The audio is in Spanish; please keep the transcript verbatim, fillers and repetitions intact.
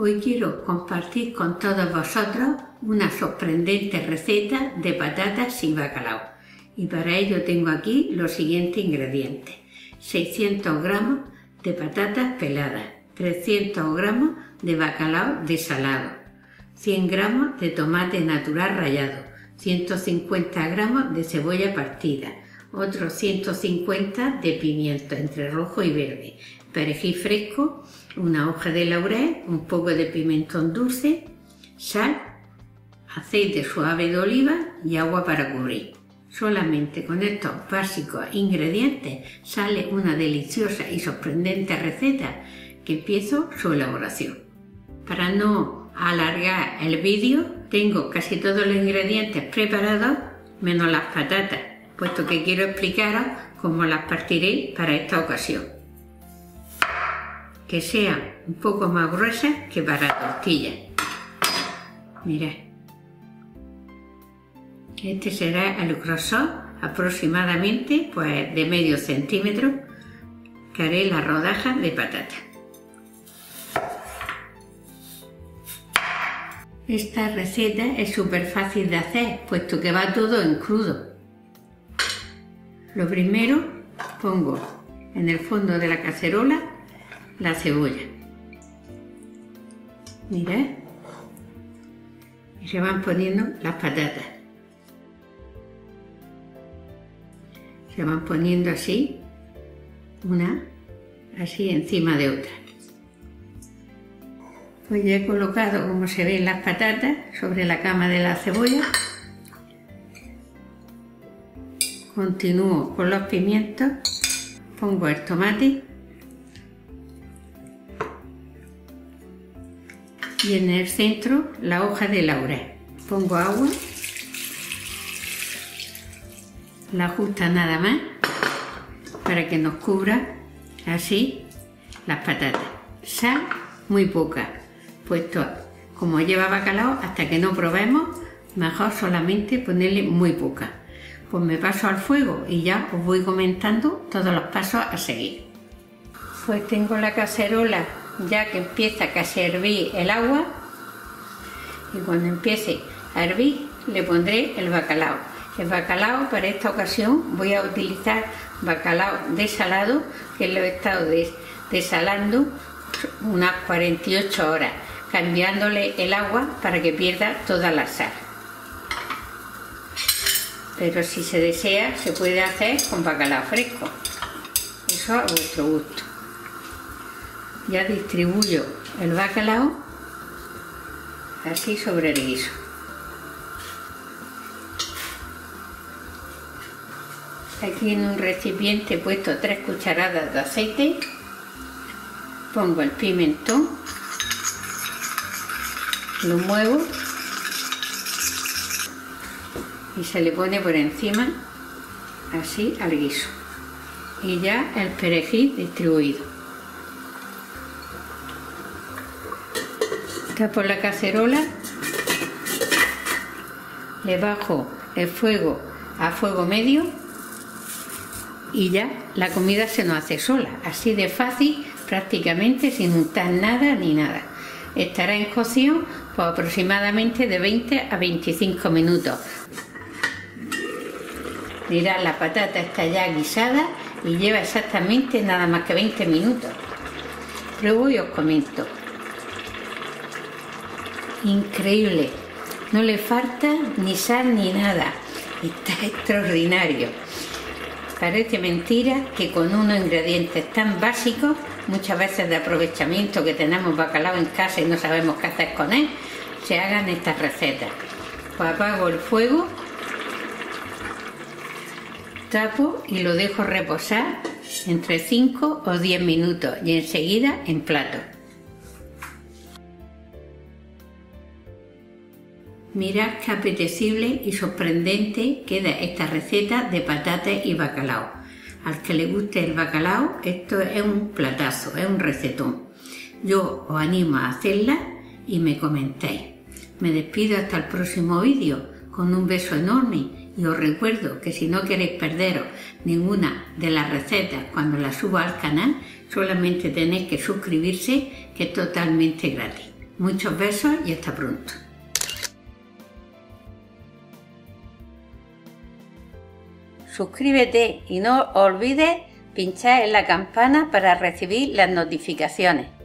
hoy quiero compartir con todos vosotros una sorprendente receta de patatas y bacalao, y para ello tengo aquí los siguientes ingredientes: seiscientos gramos de patatas peladas, trescientos gramos de bacalao desalado, cien gramos de tomate natural rallado, ciento cincuenta gramos de cebolla partida, otros ciento cincuenta de pimiento entre rojo y verde, perejil fresco, una hoja de laurel, un poco de pimentón dulce, sal, aceite suave de oliva y agua para cubrir. Solamente con estos básicos ingredientes sale una deliciosa y sorprendente receta que empiezo su elaboración. Para no alargar el vídeo, tengo casi todos los ingredientes preparados menos las patatas, puesto que quiero explicaros cómo las partiré para esta ocasión, que sean un poco más gruesas que para tortillas. Mirad, este será el grosor aproximadamente pues de medio centímetro que haré las rodajas de patata. Esta receta es súper fácil de hacer, puesto que va todo en crudo. Lo primero pongo en el fondo de la cacerola la cebolla. Mirad, y se van poniendo las patatas, se van poniendo así, una así encima de otra. Pues ya he colocado, como se ven, las patatas sobre la cama de la cebolla. Continúo con los pimientos, pongo el tomate, y en el centro la hoja de laurel. Pongo agua, la ajusta nada más para que nos cubra así las patatas. Sal muy poca, puesto como lleva bacalao, hasta que no probemos, mejor solamente ponerle muy poca. Pues me paso al fuego y ya os voy comentando todos los pasos a seguir. Pues tengo la cacerola ya que empieza casi a hervir el agua, y cuando empiece a hervir le pondré el bacalao. El bacalao, para esta ocasión voy a utilizar bacalao desalado, que lo he estado des desalando unas cuarenta y ocho horas, cambiándole el agua para que pierda toda la sal. Pero si se desea, se puede hacer con bacalao fresco, eso a vuestro gusto. Ya distribuyo el bacalao así sobre el guiso. Aquí en un recipiente he puesto tres cucharadas de aceite, pongo el pimentón, lo muevo y se le pone por encima así al guiso, y ya el perejil distribuido. Por la cacerola le bajo el fuego a fuego medio y ya la comida se nos hace sola, así de fácil, prácticamente sin untar nada ni nada. Estará en cocción por aproximadamente de veinte a veinticinco minutos. Mirad, la patata está ya guisada y lleva exactamente nada más que veinte minutos. Pruebo y os comento. Increíble, no le falta ni sal ni nada, está extraordinario. Parece mentira que con unos ingredientes tan básicos, muchas veces de aprovechamiento, que tenemos bacalao en casa y no sabemos qué hacer con él, se hagan estas recetas. Pues apago el fuego, tapo y lo dejo reposar entre cinco o diez minutos y enseguida en plato. Mirad qué apetecible y sorprendente queda esta receta de patatas y bacalao. Al que le guste el bacalao, esto es un platazo, es un recetón. Yo os animo a hacerla y me comentéis. Me despido hasta el próximo vídeo con un beso enorme, y os recuerdo que si no queréis perderos ninguna de las recetas cuando las suba al canal, solamente tenéis que suscribirse, que es totalmente gratis. Muchos besos y hasta pronto. Suscríbete y no olvides pinchar en la campana para recibir las notificaciones.